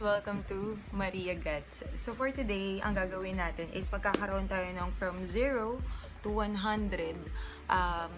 Welcome to Maria Gratz. So for today, ang gagawin natin is magkakaroon tayo ng from 0 to 100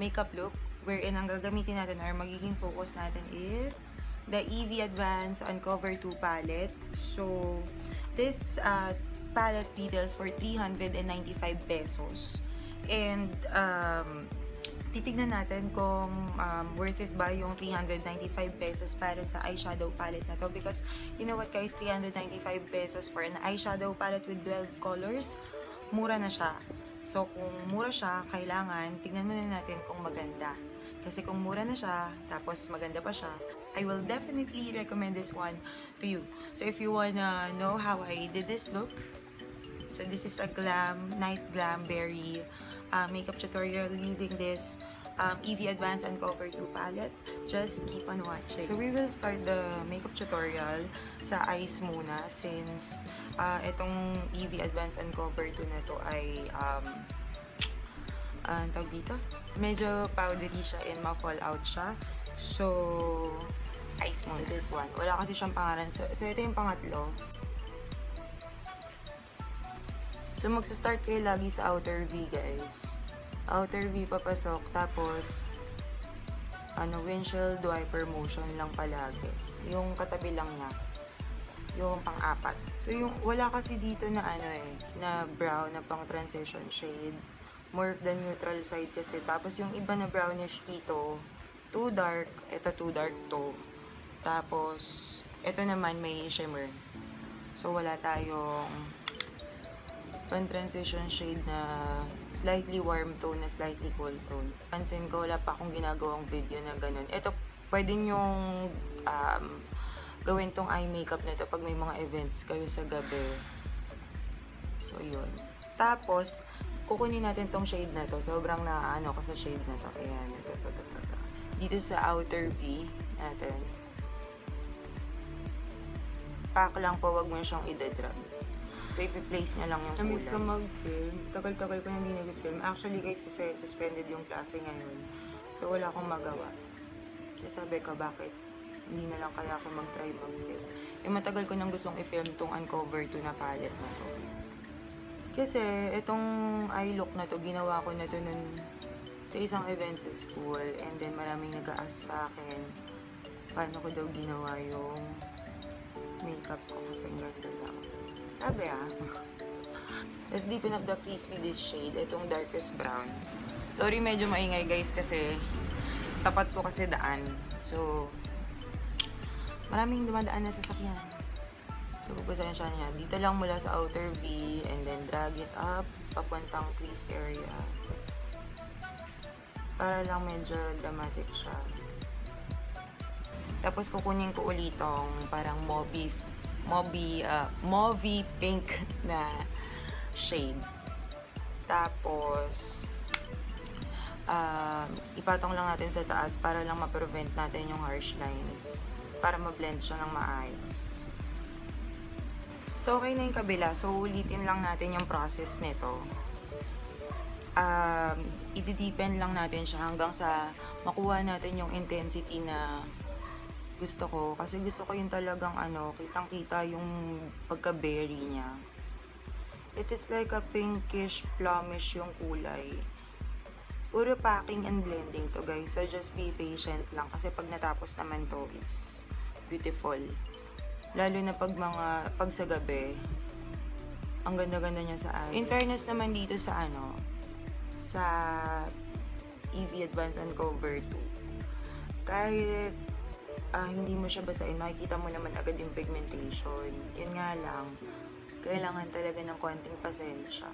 makeup look, wherein ang gagamitin natin or magiging focus natin is the EB Advance Uncover 2 Palette. So this palette retails for 395 pesos. And titignan natin kung worth it ba yung 395 pesos para sa eyeshadow palette na to, because you know what guys, 395 pesos for an eyeshadow palette with 12 colors, mura na siya. So kung mura siya, kailangan tignan muna natin kung maganda. Kasi kung mura na siya, tapos maganda pa siya, I will definitely recommend this one to you. So if you wanna know how I did this look, so this is a glam, night glam, berry makeup tutorial using this EB Advance Uncover 2 palette. Just keep on watching. So we will start the makeup tutorial sa eyes muna, since itong EB Advance Uncover 2 na to ay tawag dito, medyo powdery siya and ma-fall out siya. So eyes muna. So this one, wala kasi siyang pangalan. So ito yung pangatlo. So, magsa-start kayo lagi sa outer V, guys. Outer V papasok, tapos windshield wiper motion lang palagi. Yung katabi lang niya. Yung pang-apat. So, yung wala kasi dito na na brown na pang-transition shade. More of the neutral side kasi. Tapos, yung iba na brownish dito, too dark. Ito, too dark to. Tapos, ito naman may shimmer. So, wala tayong pan-transition shade na slightly warm tone na slightly cool tone. Pansin ko, wala pa akong ginagawang video na ganun. Ito, pwede nyong gawin tong eye makeup na ito pag may mga events kayo sa gabi. So, yun. Tapos, kukunin natin tong shade na to. Sobrang naaano ko sa shade na to. Ayan. Ito. Dito sa outer V natin. Pack lang po, wag mo siyang idadrag. So, ipi-place niya lang yung kulang. Namiss ko mag-film. Tagal-tagal ko hindi nag-film. Actually, guys, kasi suspended yung klase ngayon. So, wala akong magawa. Kaya sabi ko, bakit? Hindi na lang kaya ako mag-try mag-film. Eh, matagal ko nang gustong i-film tong Uncover 2 na palette na to. Kasi, itong eye look na to, ginawa ko na to nun sa isang event sa school. And then, maraming nag-ask sa akin, paano ko daw ginawa yung makeup ko kasi ganda ako. Sabi let's deepen up the crease with this shade, itong darkest brown. Sorry, medyo maingay guys kasi tapat ko kasi daan. So, maraming dumadaan na sasakyan. So, pupusayan siya niya. Dito lang mula sa outer V and then drag it up, papuntang crease area. Para lang medyo dramatic siya. Tapos, kukunin ko ulitong parang mauve pink na shade. Tapos, ipatong lang natin sa taas para lang ma-prevent natin yung harsh lines. Para ma-blend siya ng maayos. So, okay na yung kabila. So, ulitin lang natin yung process nito. I-deepen lang natin siya hanggang sa makuha natin yung intensity na gusto ko, kasi gusto ko yung talagang kitang-kita yung pagka-berry niya. It is like a pinkish plumish yung kulay. Puro packing and blending to guys, so just be patient lang kasi pag natapos naman to is beautiful. Lalo na pag sa gabi, ang ganda-ganda niya sa eyes. In fairness naman dito sa sa EB Advance Uncover 2, kahit hindi mo siya basahin, makikita mo naman agad yung pigmentation. Yun nga lang, kailangan talaga ng konting pasensya.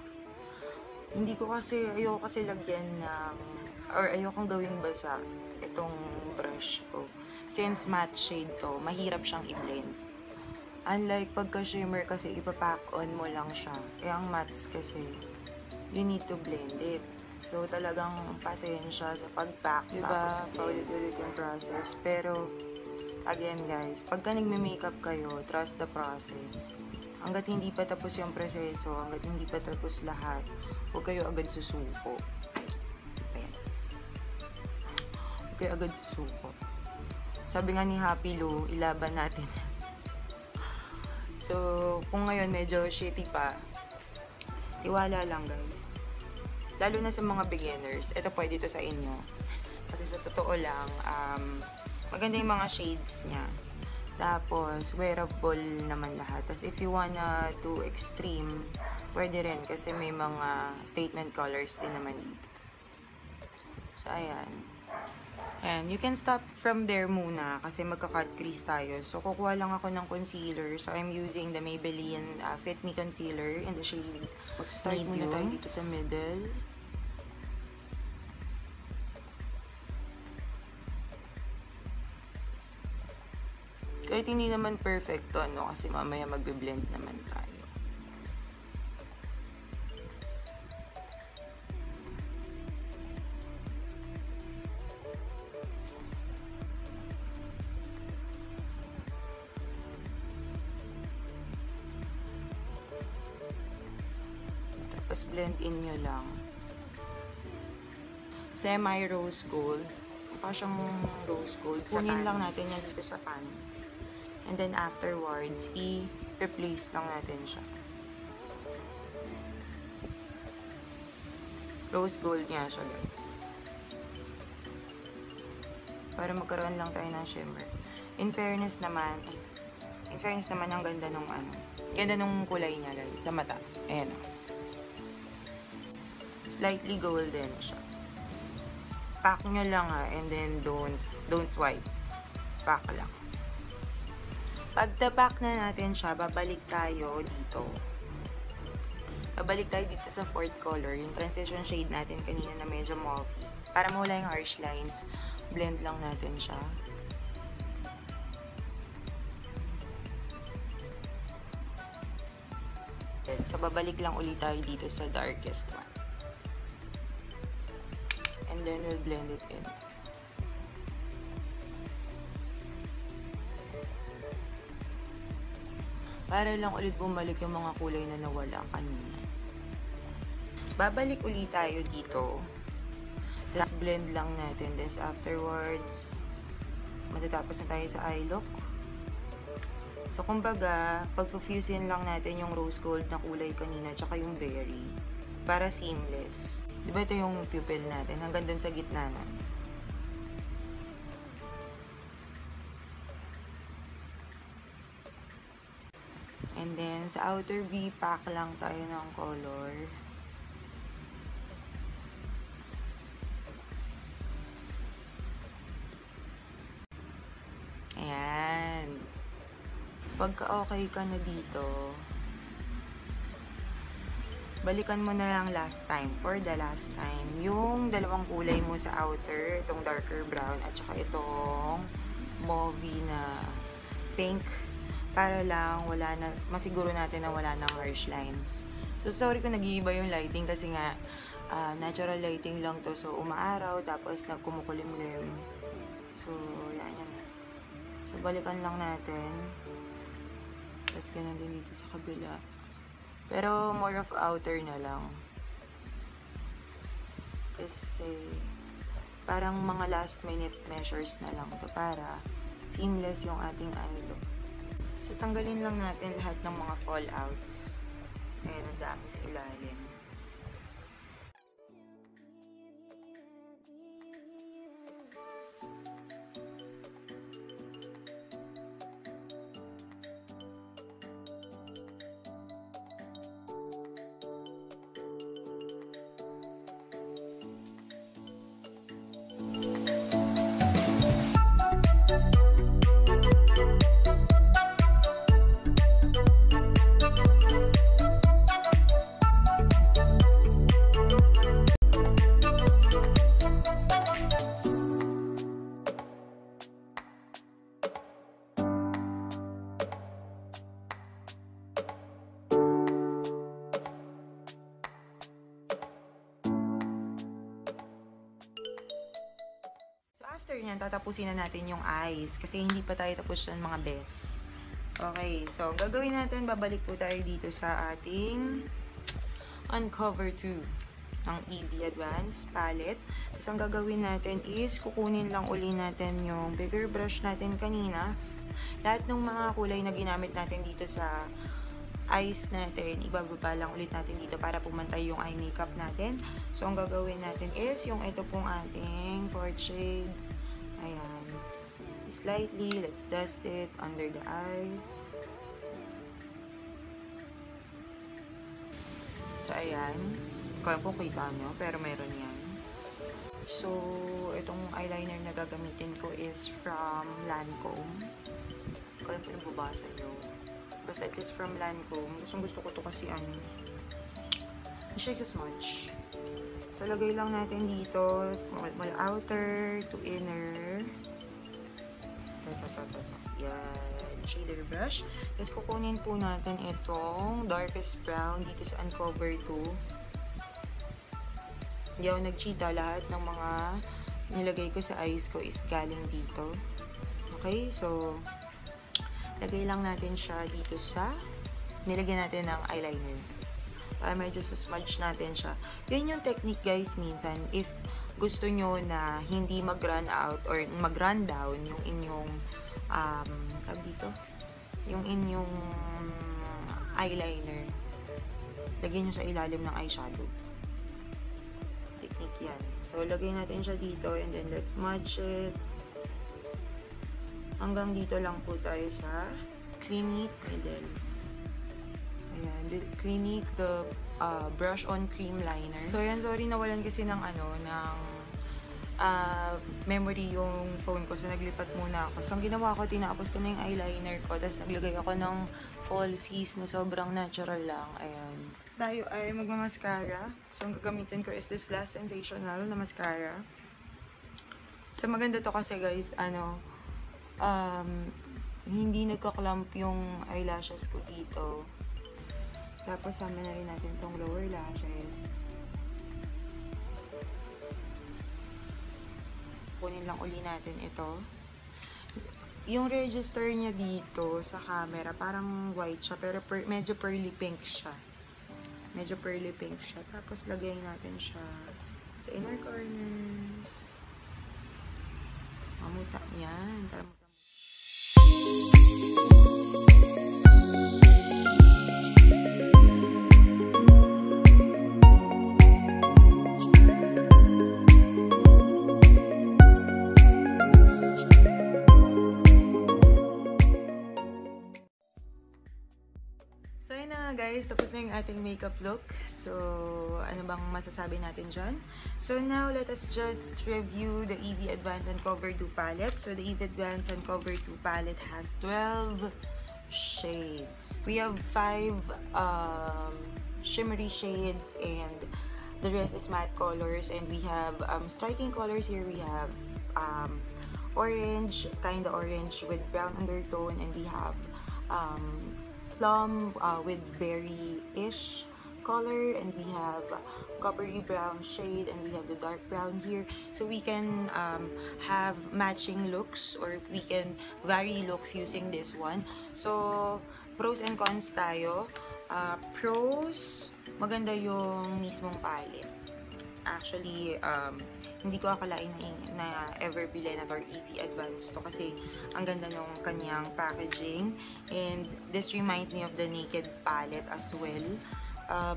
Hindi ko kasi, ayoko kasi lagyan ng, or ayokong gawing basa itong brush ko. Since matte shade to, mahirap siyang i-blend. Unlike pagka-shimmer kasi ipapack on mo lang siya. Kaya ang mattes kasi, you need to blend it. So talagang pasensya sa pag-pack, diba? Tapos paulit-ulit yung process. Pero again guys, pagka nagme-makeup kayo, trust the process. Hanggat hindi pa tapos yung proseso, hanggat hindi pa tapos lahat, huwag kayo agad susuko. Ayan. Huwag kayo agad susuko. Sabi nga ni Happy Lou, ilaban natin. So, kung ngayon medyo shitty pa, tiwala lang guys. Lalo na sa mga beginners, ito pwede to sa inyo. Kasi sa totoo lang, maganda yung mga shades niya. Tapos, wearable naman lahat. Tapos, if you wanna do extreme, pwede rin kasi may mga statement colors din naman dito. So, ayan. And you can stop from there muna kasi magka-cut crease tayo. So, kukuha lang ako ng concealer. So, I'm using the Maybelline Fit Me Concealer in the shade Start Medium. Muna tayo dito sa middle. Kahit hindi naman perfect to, no? Kasi mamaya magbe-blend naman tayo. Tapos blend in nyo lang. Semi-rose gold. Mukha siyang rose gold. Kunin lang natin yan sa pan. And then afterwards, i-replace lang natin siya. Rose gold nga siya guys. Para magkaroon lang tayo ng shimmer. In fairness naman ang ganda nung ano. Ganda nung kulay niya guys. Sa mata. Ayan o. Slightly golden siya. Pack nyo lang ha, and then don't swipe. Pack lang. Pag tapak na natin siya, babalik tayo dito. Babalik tayo dito sa fourth color, yung transition shade natin kanina na medyo mauve. Para mawala yung harsh lines, blend lang natin siya. So, babalik lang ulit tayo dito sa darkest one. And then we'll blend it in. Para lang ulit bumalik yung mga kulay na nawala kanina. Babalik ulit tayo dito. Tapos blend lang natin. Tapos afterwards, matatapos na tayo sa eye look. So kumbaga, pag-profusein lang natin yung rose gold na kulay kanina tsaka yung berry. Para seamless. Diba ito yung pupil natin, hanggang dun sa gitna na. And then, sa outer V, pack lang tayo ng color. Ayan. Pagka okay ka na dito, balikan mo na lang for the last time, yung dalawang kulay mo sa outer, itong darker brown at saka itong mauve na pink, para lang wala na, masiguro natin na wala ng harsh lines. So sorry kung nag-iiba yung lighting kasi nga natural lighting lang to, so umaaraw tapos nagkumukulimlim. So yan yan. So balikan lang natin. Tapos ganun din dito sa kabila. Pero more of outer na lang. Kasi parang mga last minute measures na lang to para seamless yung ating eye look. So tanggalin lang natin lahat ng mga fallouts. Ayan, ang dami sa ilalim. yan, tatapusin na natin yung eyes. Kasi hindi pa tayo tapos ng mga best. Okay, so gagawin natin, babalik po tayo dito sa ating Uncover 2 ng EB Advance Palette. Tapos ang gagawin natin is, kukunin lang uli natin yung bigger brush natin kanina. Lahat ng mga kulay na ginamit natin dito sa eyes natin, ibababa lang ulit natin dito para pumantay yung eye makeup natin. So, ang gagawin natin is yung ito pong ating fourth shade. Ayan. Slightly, let's dust it under the eyes. So, ayan. Kaya po kita nyo, pero meron yan. So, itong eyeliner na gagamitin ko is from Lancome. Kaya po nababasa nyo. Because it is from Lancome. Gusto ko to kasi ano, shake as much. So, lagay lang natin dito. Mula outer to inner. Yan. Shader brush. Tapos, kukunin po natin itong darkest brown dito sa Uncover 2. Hindi ako nag-cheata. Lahat ng mga nilagay ko sa eyes ko is galing dito. Okay? So, lagay lang natin siya dito sa nilagyan natin ng eyeliner. Para medyo susmudge natin siya. Yun yung technique guys minsan. If gusto nyo na hindi mag-run out or mag-run down yung inyong dito, yung inyong eyeliner, lagyan nyo sa ilalim ng eyeshadow. Technique yan. So, lagay natin siya dito and then let's smudge it. Hanggang dito lang po tayo sa Clinique. And then, ayan, the Clinique, the brush on cream liner. So, ayan, sorry, nawalan kasi ng, memory yung phone ko. So, naglipat muna ako. So, ang ginawa ko, tinapos ko na yung eyeliner ko. Tapos, naglagay ako ng falsies na sobrang natural lang. Ayan. Tayo ay magmamascara. So, ang gagamitin ko is this Lash Sensational na mascara. So, maganda to kasi, guys, hindi nagka-clump yung eyelashes ko dito. Tapos, sama na rin natin tong lower lashes. Kunin lang uli natin ito. Yung register niya dito sa camera, parang white siya, pero medyo pearly pink siya. Medyo pearly pink siya. Tapos, lagay natin siya sa inner corners. Mamuta yan. So, ayun na nga guys, tapos na yung ating makeup look. So, ano bang masasabi natin dyan? So, now let us just review the EB Advance Uncover 2 Palette. So, the EB Advance Uncover 2 Palette has 12 shades. We have 5 shimmery shades and the rest is matte colors. And we have striking colors here. We have orange, kinda orange with brown undertone. And we have plum with berry-ish color, and we have coppery brown shade, and we have the dark brown here. So we can have matching looks, or we can vary looks using this one. So pros and cons tayo. Pros, maganda yung mismong palette. Actually, hindi ko akalain na Ever Bilena or EB Advance to kasi ang ganda nung kanyang packaging. And this reminds me of the Naked Palette as well.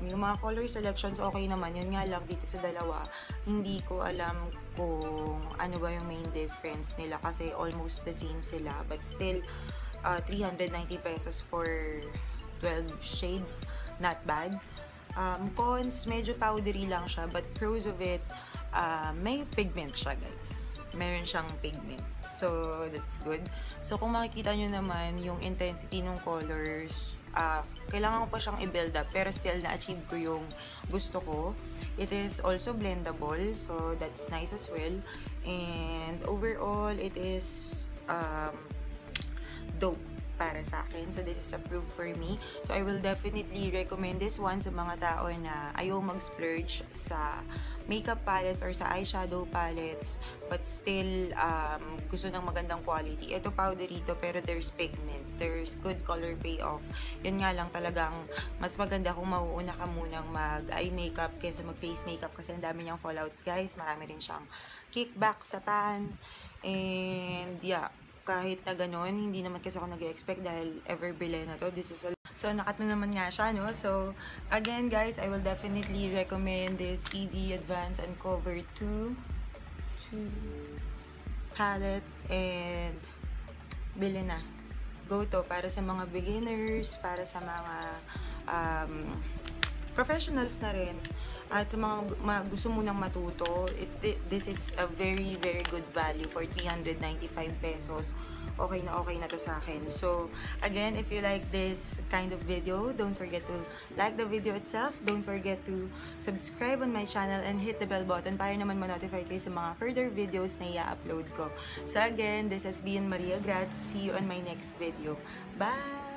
Yung mga color selections, okay naman. Yun nga lang, dito sa dalawa, hindi ko alam kung ano ba yung main difference nila kasi almost the same sila. But still, 390 pesos for 12 shades. Not bad. Cons, medyo powdery lang siya, but pros of it, may pigment siya guys. Meron siyang pigment. So, that's good. So, kung makikita nyo naman yung intensity ng colors, kailangan ko pa siyang i-build up, pero still na-achieve ko yung gusto ko. It is also blendable, so that's nice as well. And overall, it is dope. para sa akin. So this is approved for me. So I will definitely recommend this one sa mga tao na ayaw mag-splurge sa makeup palettes or sa eyeshadow palettes but still gusto ng magandang quality. Ito powderito pero there's pigment. There's good color payoff. Yun nga lang talagang mas maganda kung mauuna ka munang mag-eye makeup kaysa mag-face makeup kasi ang dami niyang fallouts guys. Marami rin siyang kickback sa tan. And yeah, kahit na ganun, hindi naman kasi ako nag-expect dahil Ever Bilena to. This is a so, nakat na naman nga siya, no? So, again, guys, I will definitely recommend this EB Advance Uncover 2 Palette and Bilena. Go to para sa mga beginners, para sa mga professionals na rin. At sa mga gusto munang matuto, this is a very, very good value for 395 pesos. Okay na to sa akin. So, again, if you like this kind of video, don't forget to like the video itself. Don't forget to subscribe on my channel and hit the bell button para naman ma-notify kayo sa mga further videos na i-upload ko. So, again, this has been Maria Gratz. See you on my next video. Bye!